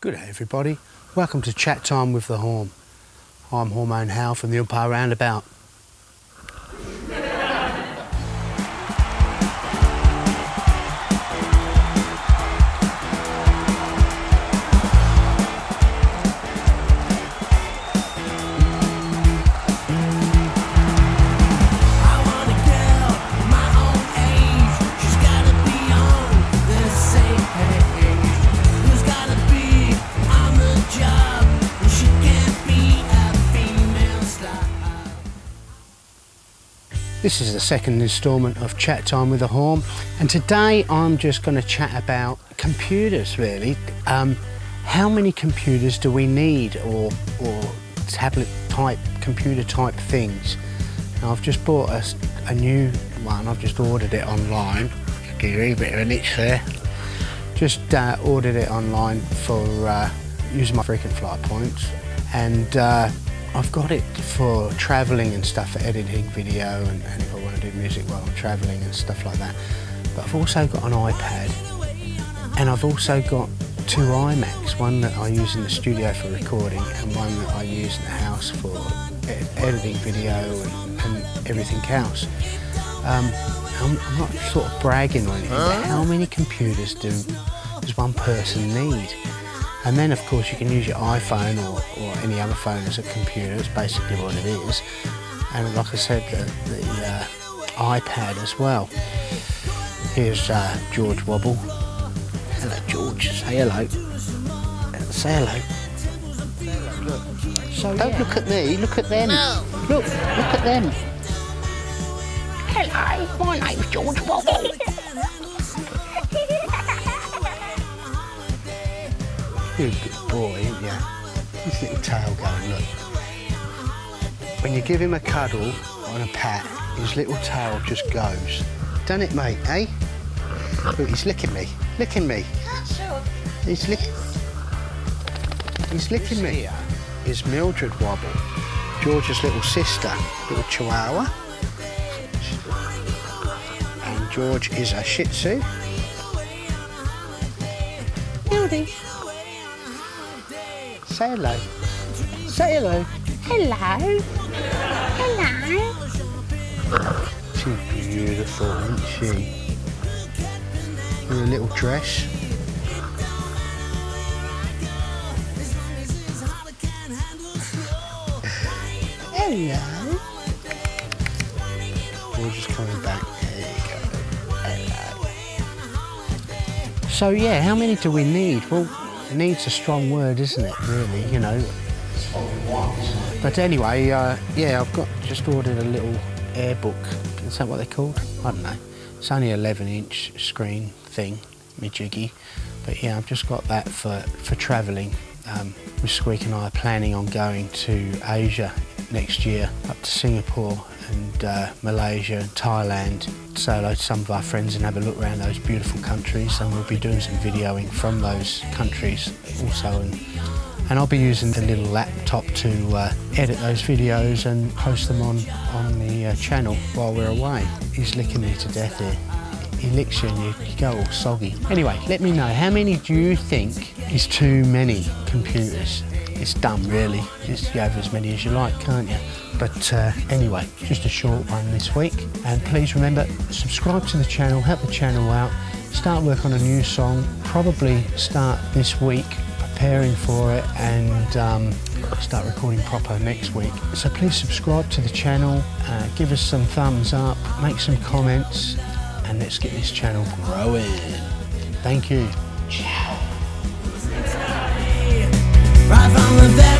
Good day, everybody. Welcome to Chat Time with the Horn. I'm Hormone Howe from the Oompah Roundabout. This is the second instalment of Chat Time with the Horn, and today I'm just going to chat about computers, really. How many computers do we need, or tablet type, computer type things? Now, I've just bought a new one. I've just ordered it online. I'll give you a bit of an itch there. Just ordered it online for using my freaking flight points, and I've got it for travelling and stuff, for editing video and if I want to do music while I'm travelling and stuff like that. But I've also got an iPad, and I've also got two iMacs, one that I use in the studio for recording and one that I use in the house for editing video and everything else. I'm not sort of bragging or anything, but how many computers does one person need? And then, of course, you can use your iPhone or any other phone as a computer. It's basically what it is. And like I said, the iPad as well. Here's George Wobble. Hello, George. Say hello. Say hello. Look. So, don't look at me. Look at them. No. Look. Look at them. Hello. My name's George Wobble. You're a good boy, isn't you? His little tail going, look. When you give him a cuddle on a pat, his little tail just goes. Done it, mate, eh? Look, he's licking me. Licking me. He's licking me. Here is Mildred Wobble, George's little sister, little chihuahua. And George is a Shih Tzu. Howdy. Say hello. Say hello. Hello. Hello. She's beautiful, isn't she? With a little dress. Hello. We're just coming back. There you go. Hello. So yeah, how many do we need? Well, needs a strong word, isn't it, really, you know. But anyway, yeah, I've got just ordered a little airbook. Is that what they're called? I don't know. It's only 11-inch screen thing, majiggy. But yeah, I've just got that for travelling. Miss Squeak and I are planning on going to Asia next year, up to Singapore and Malaysia and Thailand. Say hello to some of our friends and have a look around those beautiful countries, and we'll be doing some videoing from those countries also, and I'll be using the little laptop to edit those videos and post them on the channel while we're away. He's licking me to death here. He licks you and you go all soggy. Anyway, let me know, how many do you think is too many computers? It's dumb, really. Just, you have as many as you like, can't you? But anyway, just a short one this week. And please remember, subscribe to the channel, help the channel out, start work on a new song, probably start this week preparing for it, and start recording proper next week. So please subscribe to the channel, give us some thumbs up, make some comments, and let's get this channel growing. Thank you. Ciao. Right from the